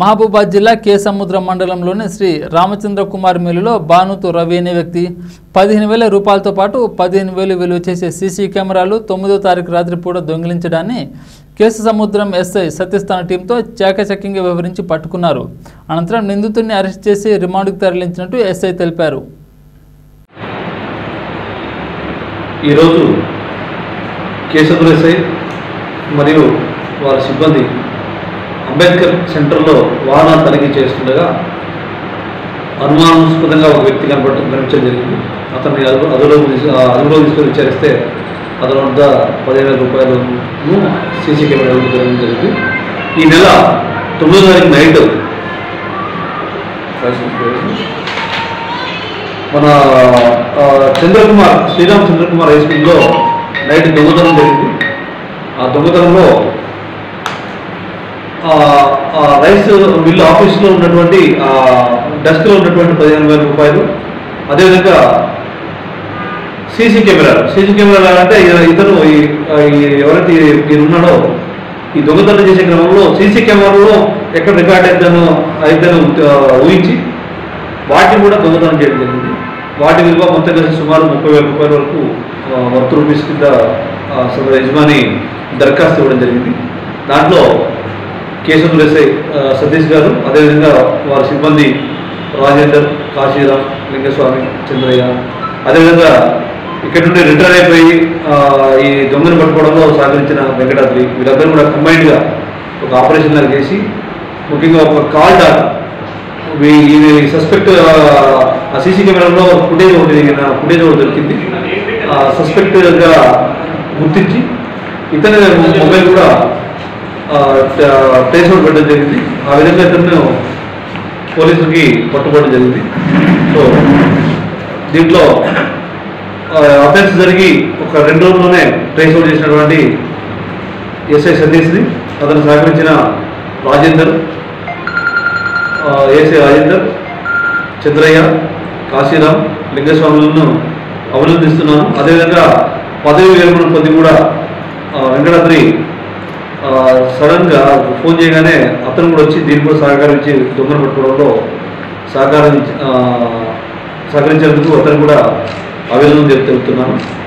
మహబూబాబాద్ జిల్లా కేసముద్రం మండలంలోని శ్రీ రామ్ చంద్ర కుమార్ మిల్లులో బానుతు రవి అనే వ్యక్తి 15,000 రూపాయలతో పాటు 15,000 విలువ చేసే సీసీ కెమెరాలు 9వ తారీఖు రాత్రి పూట దొంగిలించడాన్ని కేసముద్రం ఎస్ఐ సతీష్ణ టీంతో చాకచక్యంగా వివరించి పట్టుకున్నారు. అనంతరం నిందితుడిని అరెస్ట్ చేసి రిమాండ్కు తరలించినట్టు ఎస్ఐ తెలిపారు. ఈరోజు కేసముద్రం ఎస్ఐ మరియు వారి సిబ్బంది అంబేద్కర్ సెంటర్లో వాహనాలు తనిఖీ చేస్తుండగా అనుమానాస్పదంగా ఒక వ్యక్తి కనిపించడం జరిగింది. అతన్ని అదుపులో తీసుకొని విచారిస్తే అతని వద్ద 15,000 రూపాయలను సీసీ కెమెరా జరిగింది. ఈ నెల 9వ తారీఖు నైట్ మన చంద్రకుమార్ శ్రీరామ్ చంద్ర కుమార్ హై స్కూల్లో నైట్ దొంగతనం జరిగింది. ఆ దొంగతనంలో రైస్ మిల్ ఆఫీస్లో ఉన్నటువంటి డెస్క్లో ఉన్నటువంటి 15,000 రూపాయలు, అదేవిధంగా సీసీ కెమెరాలు అంటే ఇతను ఎవరైతే ఉన్నాడో ఈ దొంగతనం చేసే క్రమంలో సీసీ కెమెరాలో ఎక్కడ రికార్డ్ అయితే ఊహించి వాటిని కూడా దొంగతనం చేయడం జరిగింది. వాటి విలువ మొత్తం కలిసి సుమారు 30,000 రూపాయల వరకు ₹1 కింద సదరు యజమాని దరఖాస్తు ఇవ్వడం జరిగింది. దాంట్లో కేసముద్రం ఎస్ఐ సతీష్ గారు, అదేవిధంగా వారి సిబ్బంది రాజేందర్, కాశీరామ్, లింగస్వామి, చంద్రయ్య, అదేవిధంగా ఇక్కడి నుండి రిటైర్ అయిపోయి ఈ దొంగను పట్టుకోవడంలో సహకరించిన వెంకటాద్రి, వీళ్ళందరూ కూడా కంబైన్డ్గా ఒక ఆపరేషన్ లాగా చేసి ముఖ్యంగా ఒక కాల్ డాటా ఈ సస్పెక్ట్ సీసీ కెమెరాలో ఫుటేజ్ ఒకటి దొరికింది. సస్పెక్ట్గా గుర్తించి ఇతని మొబైల్ కూడా ట్రేస్ అవుట్ పెట్టడం జరిగింది. ఆ విధంగా ఇతను పోలీసులకి పట్టుకోవడం జరిగింది. సో దీంట్లో అఫెన్స్ జరిగి ఒక 2 రోజుల్లోనే ట్రేస్ అవుట్ చేసినటువంటి ఎస్ఐ సతీష్ని, అతను సహకరించిన రాజేందర్, చంద్రయ్య, కాశీరామ్, లింగస్వాములను అభినందిస్తున్నాను. అదేవిధంగా 15,000 మంది కూడా వెంకటాద్రి సడన్గా ఫోన్ చేయగానే అతను కూడా వచ్చి దీన్ని కూడా సహకరించి దొంగను పట్టుకోవడంలో సహకరించినందుకు అతను కూడా అభినందనలు తెలుపుతున్నాను.